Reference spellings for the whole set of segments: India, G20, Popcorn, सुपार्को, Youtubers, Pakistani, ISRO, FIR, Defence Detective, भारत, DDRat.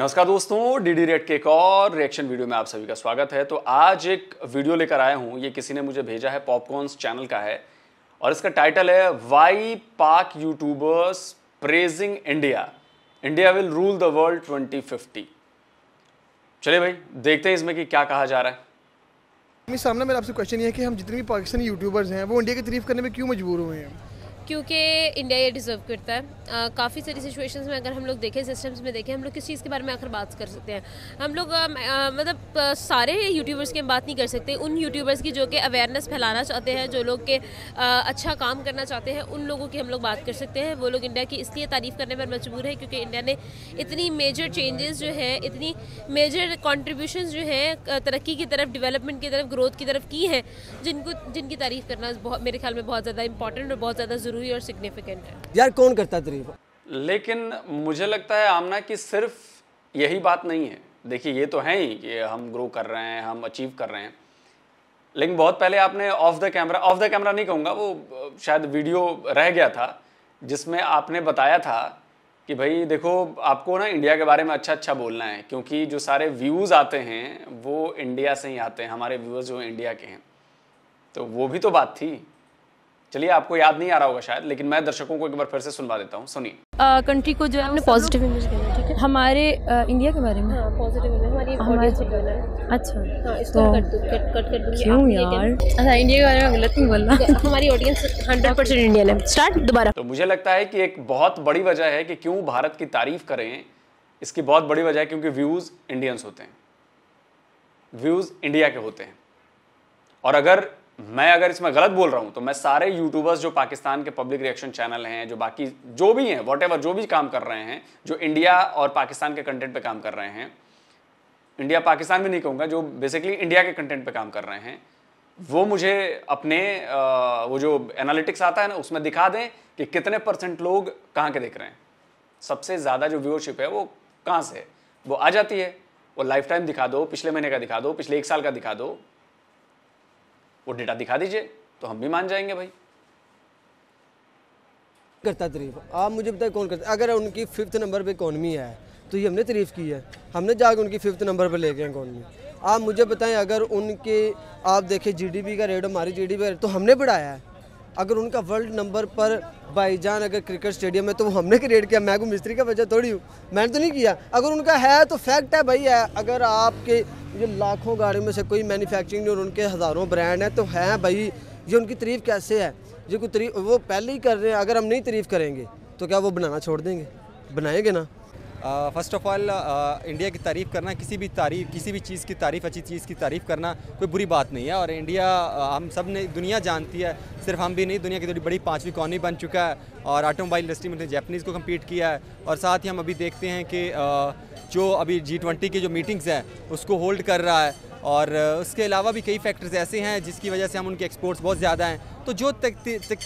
नमस्कार दोस्तों, DDRat के एक और रिएक्शन वीडियो में आप सभी का स्वागत है। तो आज एक वीडियो लेकर आया हूँ, ये किसी ने मुझे भेजा है, पॉपकॉर्न चैनल का है और इसका टाइटल है why Pak YouTubers praising India, India will rule the world 2050। चलिए भाई देखते हैं इसमें कि क्या कहा जा रहा है। सामने मेरा आपसे क्वेश्चन ये है कि हम जितने भी पाकिस्तानी यूट्यूबर्स हैं वो इंडिया की तारीफ करने में क्यों मजबूर हुए हैं? क्योंकि इंडिया ये डिज़र्व करता है। काफ़ी सारी सिचुएशंस में अगर हम लोग देखें, सिस्टम्स में देखें, हम लोग किस चीज़ के बारे में आखिर बात कर सकते हैं? हम लोग मतलब सारे यूट्यूबर्स की हम बात नहीं कर सकते, उन यूट्यूबर्स की जो कि अवेयरनेस फैलाना चाहते हैं, जो लोग के अच्छा काम करना चाहते हैं, उन लोगों की हम लोग बात कर सकते हैं। वो लोग इंडिया की इसलिए तारीफ़ करने पर मजबूर है क्योंकि इंडिया ने इतनी मेजर चेंजेस जो हैं, इतनी मेजर कॉन्ट्रीब्यूशन जो हैं तरक्की की तरफ, डेवलपमेंट की तरफ, ग्रोथ की तरफ की है, जिनकी तारीफ़ करना बहुत, मेरे ख्याल में बहुत ज़्यादा इंपॉर्टेंट और बहुत ज़्यादा जरूरी और सिग्निफिकेंट है। यार कौन करता तारीफ? लेकिन मुझे लगता है आमना कि सिर्फ यही बात नहीं है। देखिए ये तो है ही कि हम ग्रो कर रहे हैं, हम अचीव कर रहे हैं, लेकिन बहुत पहले आपने ऑफ द कैमरा नहीं कहूँगा, वो शायद वीडियो रह गया था जिसमें आपने बताया था कि भाई देखो आपको ना इंडिया के बारे में अच्छा अच्छा बोलना है क्योंकि जो सारे व्यूज़ आते हैं वो इंडिया से ही आते हैं, हमारे व्यूअर्स जो इंडिया के हैं। तो वो भी तो बात थी। चलिए आपको याद नहीं आ रहा होगा शायद, लेकिन मैं दर्शकों को एक बार फिर से सुनवा देता हूँ, सुनिए। कंट्री को जो है हमने पॉजिटिव इमेज करना है, ठीक है, हमारे इंडिया के बारे में पॉजिटिव इमेज हमारी ऑडियंस। अच्छा हां, इसको कट कर दूंगी। क्यों यार? अच्छा इंडिया के बारे में गलत नहीं बोलना, हमारी ऑडियंस 100% इंडियन है। स्टार्ट दोबारा। तो मुझे लगता है कि एक बहुत बड़ी वजह है कि क्यों भारत की तारीफ करें, इसकी बहुत बड़ी वजह है क्योंकि व्यूज इंडियंस होते हैं, व्यूज इंडिया के होते हैं। और अगर मैं इसमें गलत बोल रहा हूं तो मैं सारे यूट्यूबर्स जो पाकिस्तान के पब्लिक रिएक्शन चैनल हैं, जो बाकी जो भी हैं, व्हाटएवर जो भी काम कर रहे हैं, जो इंडिया और पाकिस्तान के कंटेंट पे काम कर रहे हैं, इंडिया पाकिस्तान भी नहीं कहूँगा, जो बेसिकली इंडिया के कंटेंट पे काम कर रहे हैं, वो मुझे अपने वो जो एनालिटिक्स आता है ना उसमें दिखा दें कि कितने % लोग कहाँ के देख रहे हैं, सबसे ज़्यादा जो व्यूअरशिप है वो कहाँ से है। वो आ जाती है, वो लाइफ टाइम दिखा दो, पिछले महीने का दिखा दो, पिछले 1 साल का दिखा दो, वो डेटा दिखा दीजिए तो हम भी मान जाएंगे। भाई करता तारीफ आप मुझे बताए कौन करता? अगर उनकी 5th नंबर पे इकोनॉमी है तो ये हमने तारीफ की है, हमने जाकर उनकी 5th नंबर पे ले गए इकोनॉमी। आप मुझे बताएं अगर उनके आप देखें जीडीपी का रेट, हमारी जीडीपी का रेट तो हमने बढ़ाया है। अगर उनका वर्ल्ड नंबर पर भाईजान अगर क्रिकेट स्टेडियम है तो वो हमने क्रिएट किया, मैं को मिस्त्री का वजह थोड़ी हूँ, मैंने तो नहीं किया। अगर उनका है तो फैक्ट है भाई है। अगर आपके ये लाखों गाड़ियों में से कोई मैन्युफैक्चरिंग और उनके हज़ारों ब्रांड हैं तो हैं भाई, ये उनकी तारीफ कैसे है? ये कोई तारीफ वो पहले ही कर रहे हैं। अगर हम नहीं तारीफ करेंगे तो क्या वो बनाना छोड़ देंगे? बनाएंगे ना। फ़र्स्ट ऑफ़ ऑल इंडिया की तारीफ़ करना, किसी भी चीज़ की तारीफ़, अच्छी चीज़ की तारीफ़ करना कोई बुरी बात नहीं है। और इंडिया हम सब ने दुनिया जानती है, सिर्फ हम भी नहीं, दुनिया की थोड़ी बड़ी 5वीं इकॉनमी बन चुका है और ऑटोमोबाइल इंडस्ट्री में जापानीज़ को कम्पीट किया है। और साथ ही हम अभी देखते हैं कि जो अभी G20 की जो मीटिंग्स हैं उसको होल्ड कर रहा है और उसके अलावा भी कई फैक्टर्स ऐसे हैं जिसकी वजह से हम उनके एक्सपोर्ट्स बहुत ज़्यादा हैं। तो जो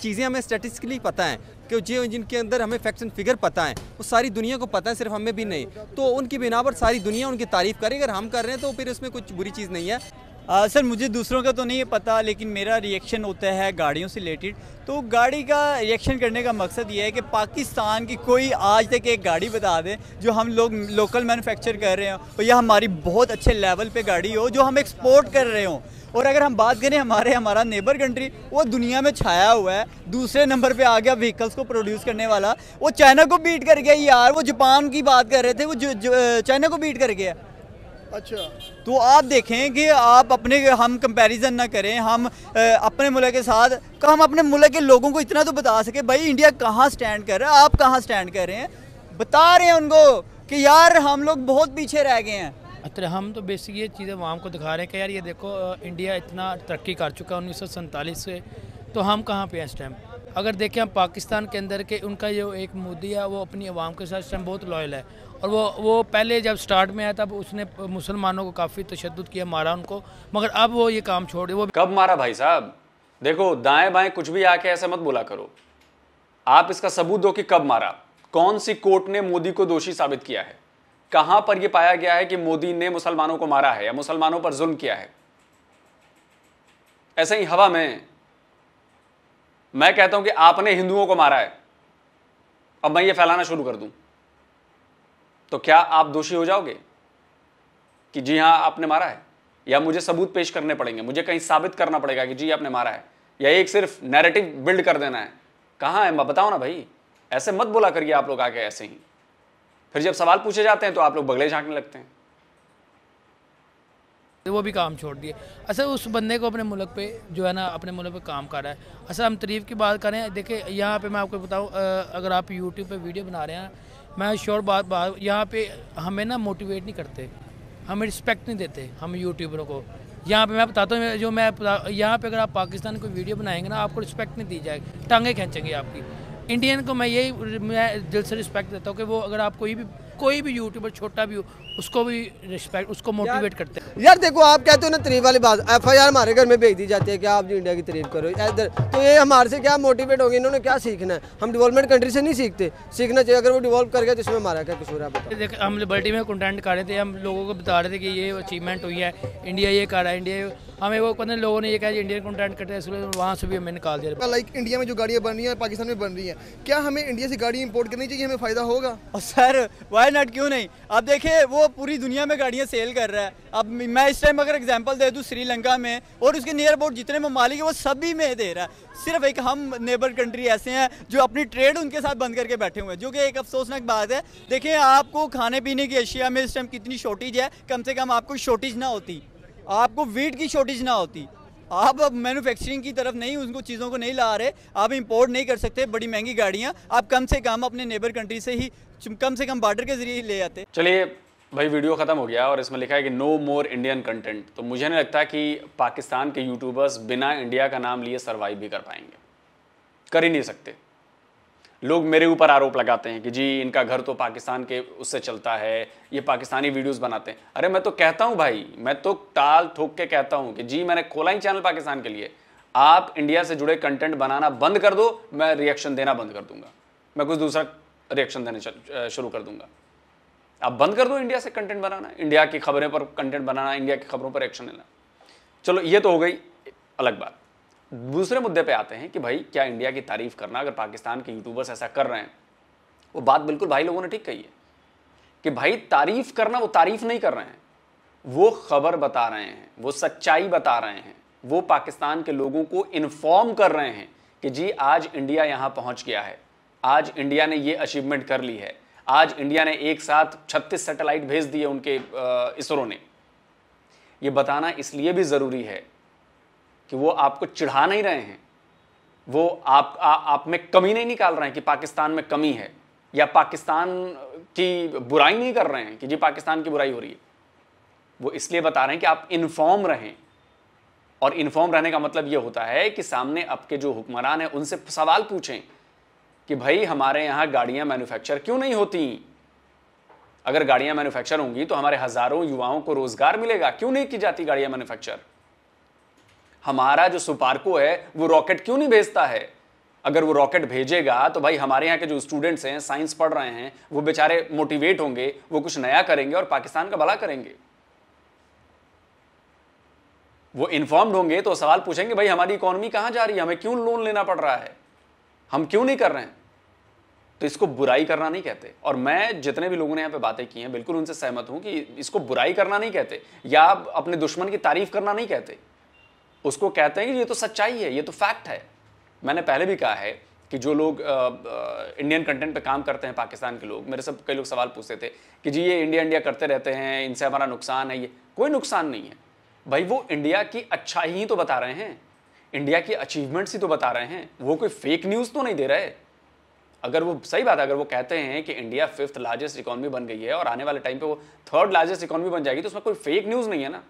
चीज़ें हमें स्टैटिस्टिकली पता हैं कि जो जिनके अंदर हमें फैक्ट्स एंड फिगर पता है वो सारी दुनिया को पता है, सिर्फ हमें भी नहीं। तो उनकी बिना पर सारी दुनिया उनकी तारीफ़ करे, अगर हम कर रहे हैं तो फिर उसमें कुछ बुरी चीज़ नहीं है। सर मुझे दूसरों का तो नहीं पता, लेकिन मेरा रिएक्शन होता है गाड़ियों से रिलेटेड। तो गाड़ी का रिएक्शन करने का मकसद ये है कि पाकिस्तान की कोई आज तक एक गाड़ी बता दे जो हम लोग लोकल मैन्युफैक्चर कर रहे हो और या हमारी बहुत अच्छे लेवल पे गाड़ी हो जो हम एक्सपोर्ट कर रहे हो। और अगर हम बात करें हमारा नेबर कंट्री, वो दुनिया में छाया हुआ है, दूसरे नंबर पे आ गया व्हीकल्स को प्रोड्यूस करने वाला, वो चाइना को बीट कर गया। यार वो जापान की बात कर रहे थे, वो चाइना को बीट कर गया। अच्छा तो आप देखें कि आप अपने हम कंपैरिजन ना करें, हम अपने मुल्क के साथ, हम अपने मुल्क के लोगों को इतना तो बता सके भाई इंडिया कहाँ स्टैंड कर रहा है, आप कहाँ स्टैंड कर रहे हैं। बता रहे हैं उनको कि यार हम लोग बहुत पीछे रह गए हैं। अच्छा हम तो बेसिक ये चीज़ें आवाम को दिखा रहे हैं कि यार ये देखो इंडिया इतना तरक्की कर चुका है 1947 से, तो हम कहाँ पे हैं इस टाइम। अगर देखें हम पाकिस्तान के अंदर के उनका जो एक मोदी है वो अपनी आवाम के साथ इस टाइम बहुत लॉयल है। और वो पहले जब स्टार्ट में आया तब उसने मुसलमानों को काफ़ी तशद्दुद किया, मारा उनको, मगर अब वो ये काम छोड़। वो कब मारा भाई साहब? देखो दाएँ बाएँ कुछ भी आके ऐसे मत बोला करो। आप इसका सबूत दो कि कब मारा, कौन सी कोर्ट ने मोदी को दोषी साबित किया है, कहाँ पर यह पाया गया है कि मोदी ने मुसलमानों को मारा है या मुसलमानों पर जुल्म किया है। ऐसे ही हवा में मैं कहता हूं कि आपने हिंदुओं को मारा है, अब मैं ये फैलाना शुरू कर दूं तो क्या आप दोषी हो जाओगे कि जी हाँ आपने मारा है, या मुझे सबूत पेश करने पड़ेंगे, मुझे कहीं साबित करना पड़ेगा कि जी आपने मारा है, या एक सिर्फ नैरेटिव बिल्ड कर देना है? कहाँ है, बताओ ना भाई, ऐसे मत बोला करिए आप लोग आके ऐसे ही। फिर जब सवाल पूछे जाते हैं तो आप लोग बगले झाँकने लगते हैं। वो भी काम छोड़ दिए। असल उस बंदे को अपने मुल्क पे जो है ना, अपने मुल्क पे काम कर रहा है। असल हम तारीफ की बात करें, देखिए यहाँ पे मैं आपको बताऊँ, अगर आप YouTube पे वीडियो बना रहे हैं, मैं श्योर बात यहाँ पे हमें ना मोटिवेट नहीं करते, हमें रिस्पेक्ट नहीं देते हम यूट्यूबरों को। यहाँ पे मैं बताता हूँ, जो मैं यहाँ पे अगर आप पाकिस्तान की वीडियो बनाएंगे ना, आपको रिस्पेक्ट नहीं दी जाएगी, टांगे खींचेंगी आपकी। इंडियन को मैं यही, मैं दिल से रिस्पेक्ट देता हूँ कि वो, अगर आप कोई भी यूट्यूबर छोटा भी हो, उसको भी रिस्पेक्ट, उसको मोटिवेट करते हैं। यार देखो, आप कहते हो ना तारीफ वाली बात, FIR हमारे घर में भेज दी जाती है कि आप जो इंडिया की तारीफ करो इधर, तो ये हमारे से क्या मोटिवेट होंगे, इन्होंने क्या सीखना है? हम डेवलपमेंट कंट्री से नहीं सीखते, सीखना चाहिए। अगर वो डेवलप कर गया तो इसमें हमारा क्या कसूर है? देखिए हम लिबर्टी में कंटेंट कर रहे थे, हम लोगों को बता रहे थे कि ये अचीवमेंट हुई है, इंडिया ये कर रहा है, इंडिया हमें वो पता, लोगों ने ये कहा इंडियन कंटेंट करते हैं, इसलिए वहाँ से भी हमें निकाल दिया। लाइक इंडिया में जो गाड़ियाँ बन रही हैं, पाकिस्तान में बन रही हैं, क्या हमें इंडिया से गाड़ी इंपोर्ट करनी चाहिए, हमें फ़ायदा होगा? और सर वाई नॉट, क्यों नहीं? आप देखिए वो पूरी दुनिया में गाड़ियाँ सेल कर रहा है। अब मैं इस टाइम अगर एग्जांपल दे दूँ श्रीलंका में और उसके नियर अबाउट जितने ममालिक है वो सभी में दे रहा है। सिर्फ एक हम नेबर कंट्री ऐसे हैं जो अपनी ट्रेड उनके साथ बंद करके बैठे हुए हैं, जो कि एक अफसोसनाक बात है। देखिए आपको खाने पीने की अशिया में इस टाइम कितनी शॉर्टेज है, कम से कम आपको शॉर्टेज ना होती, आपको वीट की शॉर्टेज ना होती, आप अब मैन्युफैक्चरिंग की तरफ नहीं, उनको चीज़ों को नहीं ला रहे, आप इंपोर्ट नहीं कर सकते बड़ी महंगी गाड़ियाँ, आप कम से कम अपने नेबर कंट्री से ही, कम से कम बॉर्डर के जरिए ही ले आते। चलिए भाई, वीडियो ख़त्म हो गया और इसमें लिखा है कि नो मोर इंडियन कंटेंट। तो मुझे नहीं लगता कि पाकिस्तान के यूट्यूबर्स बिना इंडिया का नाम लिए सर्वाइव भी कर पाएंगे, कर ही नहीं सकते। लोग मेरे ऊपर आरोप लगाते हैं कि जी इनका घर तो पाकिस्तान के उससे चलता है, ये पाकिस्तानी वीडियोस बनाते हैं। अरे मैं तो कहता हूं भाई, मैं तो टाल ठोक के कहता हूं कि जी मैंने खोला ही चैनल पाकिस्तान के लिए, आप इंडिया से जुड़े कंटेंट बनाना बंद कर दो, मैं रिएक्शन देना बंद कर दूंगा, मैं कुछ दूसरा रिएक्शन देना शुरू कर दूंगा। आप बंद कर दो इंडिया से कंटेंट बनाना, इंडिया की खबरें पर कंटेंट बनाना, इंडिया की खबरों पर एक्शन लेना। चलो ये तो हो गई अलग बात। दूसरे मुद्दे पे आते हैं कि भाई क्या इंडिया की तारीफ करना, अगर पाकिस्तान के यूट्यूबर्स ऐसा कर रहे हैं, वो बात बिल्कुल भाई लोगों ने ठीक कही है कि भाई तारीफ करना, वो तारीफ नहीं कर रहे हैं, वो खबर बता रहे हैं, वो सच्चाई बता रहे हैं, वो पाकिस्तान के लोगों को इन्फॉर्म कर रहे हैं कि जी आज इंडिया यहाँ पहुँच गया है, आज इंडिया ने ये अचीवमेंट कर ली है, आज इंडिया ने एक साथ 36 सैटेलाइट भेज दिए उनके ISRO ने। ये बताना इसलिए भी ज़रूरी है कि वो आपको चिढ़ा नहीं रहे हैं, वो आप में कमी नहीं निकाल रहे हैं कि पाकिस्तान में कमी है, या पाकिस्तान की बुराई नहीं कर रहे हैं कि जी पाकिस्तान की बुराई हो रही है। वो इसलिए बता रहे हैं कि आप इन्फॉर्म रहें, और इन्फॉर्म रहने का मतलब ये होता है कि सामने आपके जो हुक्मरान हैं उनसे सवाल पूछें कि भाई हमारे यहाँ गाड़ियाँ मैन्युफैक्चर क्यों नहीं होती? अगर गाड़ियाँ मैन्युफैक्चर होंगी तो हमारे हज़ारों युवाओं को रोज़गार मिलेगा, क्यों नहीं की जाती गाड़ियाँ मैन्युफैक्चर? हमारा जो सुपार्को है वो रॉकेट क्यों नहीं भेजता है? अगर वो रॉकेट भेजेगा तो भाई हमारे यहाँ के जो स्टूडेंट्स हैं, साइंस पढ़ रहे हैं, वो बेचारे मोटिवेट होंगे, वो कुछ नया करेंगे और पाकिस्तान का भला करेंगे। वो इन्फॉर्म्ड होंगे तो सवाल पूछेंगे भाई हमारी इकोनॉमी कहाँ जा रही है, हमें क्यों लोन लेना पड़ रहा है, हम क्यों नहीं कर रहे हैं? तो इसको बुराई करना नहीं कहते। और मैं जितने भी लोगों ने यहाँ पे बातें की हैं बिल्कुल उनसे सहमत हूँ कि इसको बुराई करना नहीं कहते, या अपने दुश्मन की तारीफ करना नहीं कहते, उसको कहते हैं कि ये तो सच्चाई है, ये तो फैक्ट है। मैंने पहले भी कहा है कि जो लोग इंडियन कंटेंट पे काम करते हैं, पाकिस्तान के लोग, मेरे से कई लोग सवाल पूछते थे कि जी ये इंडिया इंडिया करते रहते हैं, इनसे हमारा नुकसान है। ये कोई नुकसान नहीं है भाई, वो इंडिया की अच्छाई ही तो बता रहे हैं, इंडिया की अचीवमेंट्स ही तो बता रहे हैं, वो कोई फेक न्यूज़ तो नहीं दे रहे। अगर वो, सही बात है, अगर वो कहते हैं कि इंडिया 5th लार्जेस्ट इकॉनमी बन गई है और आने वाले टाइम पर वो 3rd लार्जेस्ट इकॉनमी बन जाएगी, तो उसमें कोई फेक न्यूज़ नहीं है ना।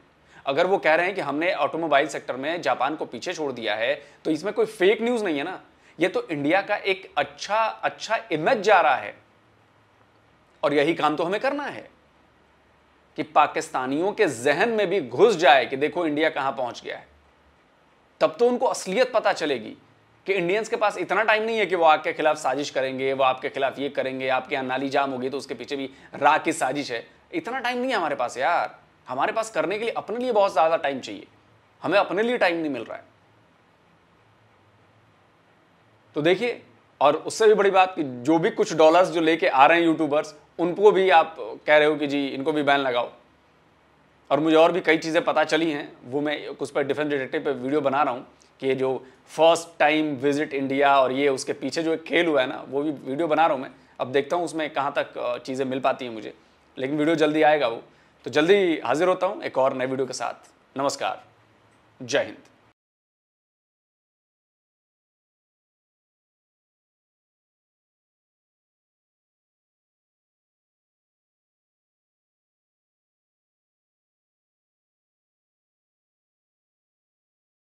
अगर वो कह रहे हैं कि हमने ऑटोमोबाइल सेक्टर में जापान को पीछे छोड़ दिया है, तो इसमें कोई फेक न्यूज़ नहीं है ना। ये तो इंडिया का एक अच्छा इमेज जा रहा है, और यही काम तो हमें करना है कि पाकिस्तानियों के जहन में भी घुस जाए कि देखो इंडिया कहाँ पहुँच गया है। तब तो उनको असलियत पता चलेगी कि इंडियंस के पास इतना टाइम नहीं है कि वो आपके खिलाफ साजिश करेंगे, वो आपके खिलाफ ये करेंगे, आपके यहाँ नाली जाम होगी तो उसके पीछे भी रा की साजिश है। इतना टाइम नहीं है हमारे पास यार, हमारे पास करने के लिए अपने लिए बहुत ज्यादा टाइम चाहिए, हमें अपने लिए टाइम नहीं मिल रहा है। तो देखिए, और उससे भी बड़ी बात कि जो भी कुछ डॉलर्स जो लेके आ रहे हैं यूट्यूबर्स, उनको भी आप कह रहे हो कि जी इनको भी बैन लगाओ। और मुझे और भी कई चीज़ें पता चली हैं, वो मैं उस पर डिफेंस डिटेक्टिव पे वीडियो बना रहा हूँ कि जो फर्स्ट टाइम विजिट इंडिया और ये उसके पीछे जो एक खेल हुआ है ना, वो भी वीडियो बना रहा हूँ मैं। अब देखता हूँ उसमें कहाँ तक चीज़ें मिल पाती हैं मुझे, लेकिन वीडियो जल्दी आएगा वो। तो जल्दी हाजिर होता हूँ एक और नए वीडियो के साथ। नमस्कार, जय हिंद।